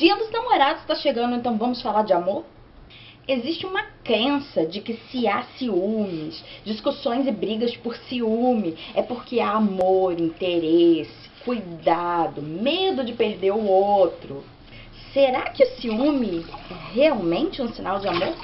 Dia dos Namorados está chegando, então vamos falar de amor? Existe uma crença de que se há ciúmes, discussões e brigas por ciúme, é porque há amor, interesse, cuidado, medo de perder o outro. Será que o ciúme é realmente um sinal de amor?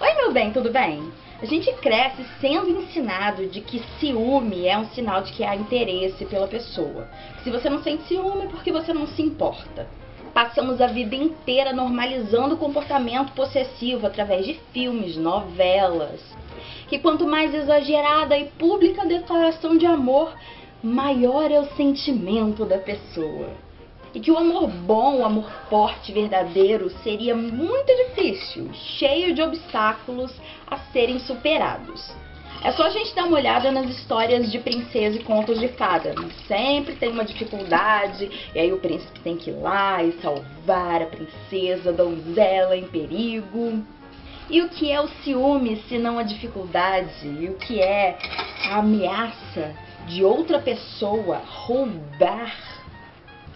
Oi, meu bem, tudo bem? A gente cresce sendo ensinado de que ciúme é um sinal de que há interesse pela pessoa. Se você não sente ciúme, é porque você não se importa. Passamos a vida inteira normalizando o comportamento possessivo através de filmes, novelas. Que quanto mais exagerada e pública a declaração de amor, maior é o sentimento da pessoa. E que o amor bom, o amor forte, verdadeiro, seria muito difícil, cheio de obstáculos a serem superados. É só a gente dar uma olhada nas histórias de princesa e contos de fada. Sempre tem uma dificuldade, e aí o príncipe tem que ir lá e salvar a princesa, a donzela em perigo. E o que é o ciúme, se não a dificuldade? E o que é a ameaça de outra pessoa roubar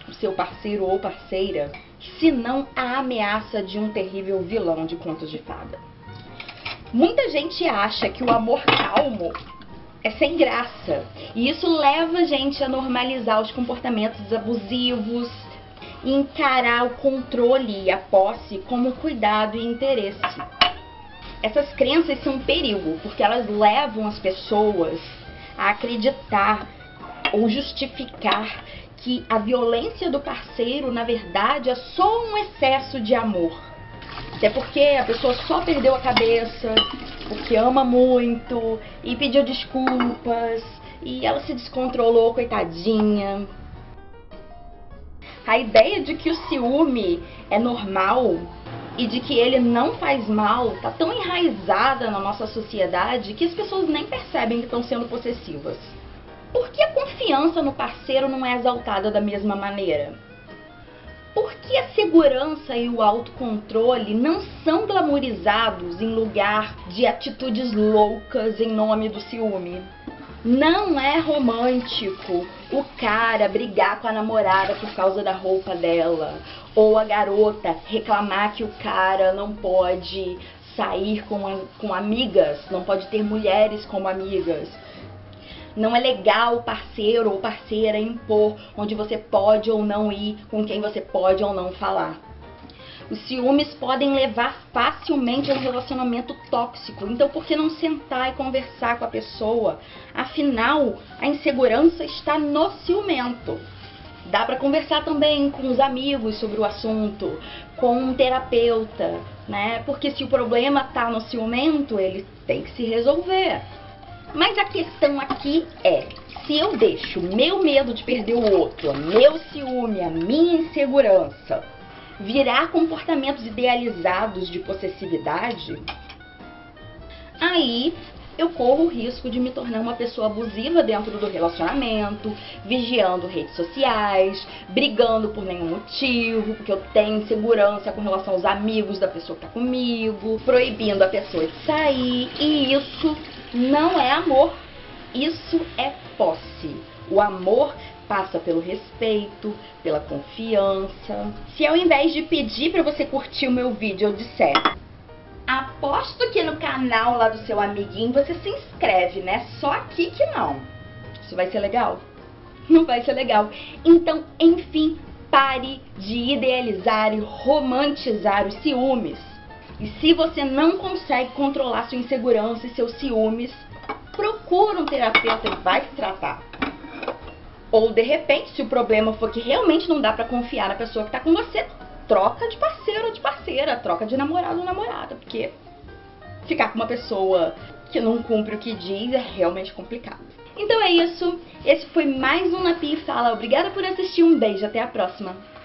o seu parceiro ou parceira, se não a ameaça de um terrível vilão de contos de fada? Muita gente acha que o amor calmo é sem graça, e isso leva a gente a normalizar os comportamentos abusivos e encarar o controle e a posse como cuidado e interesse. Essas crenças são um perigo, porque elas levam as pessoas a acreditar ou justificar que a violência do parceiro, na verdade, é só um excesso de amor. Até porque a pessoa só perdeu a cabeça, porque ama muito, e pediu desculpas, e ela se descontrolou, coitadinha. A ideia de que o ciúme é normal e de que ele não faz mal tá tão enraizada na nossa sociedade que as pessoas nem percebem que estão sendo possessivas. Por que a confiança no parceiro não é exaltada da mesma maneira? Por que a segurança e o autocontrole não são glamorizados em lugar de atitudes loucas em nome do ciúme? Não é romântico o cara brigar com a namorada por causa da roupa dela, ou a garota reclamar que o cara não pode sair com amigas, não pode ter mulheres como amigas. Não é legal o parceiro ou parceira impor onde você pode ou não ir, com quem você pode ou não falar. Os ciúmes podem levar facilmente a um relacionamento tóxico, então por que não sentar e conversar com a pessoa? Afinal, a insegurança está no ciumento. Dá para conversar também com os amigos sobre o assunto, com um terapeuta, né? Porque se o problema está no ciumento, ele tem que se resolver. Mas a questão aqui é, se eu deixo meu medo de perder o outro, meu ciúme, a minha insegurança, virar comportamentos idealizados de possessividade, aí eu corro o risco de me tornar uma pessoa abusiva dentro do relacionamento, vigiando redes sociais, brigando por nenhum motivo, porque eu tenho insegurança com relação aos amigos da pessoa que tá comigo, proibindo a pessoa de sair, e isso não é amor, isso é posse. O amor passa pelo respeito, pela confiança. Se ao invés de pedir para você curtir o meu vídeo, eu disser: aposto que no canal lá do seu amiguinho você se inscreve, né? Só aqui que não. Isso vai ser legal? Não vai ser legal. Então, enfim, pare de idealizar e romantizar os ciúmes. E se você não consegue controlar sua insegurança e seus ciúmes, procura um terapeuta e vai se tratar. Ou, de repente, se o problema for que realmente não dá pra confiar na pessoa que tá com você, troca de parceiro ou de parceira, troca de namorado ou namorada, porque ficar com uma pessoa que não cumpre o que diz é realmente complicado. Então é isso, esse foi mais um Na Pia e Fala. Obrigada por assistir, um beijo, até a próxima.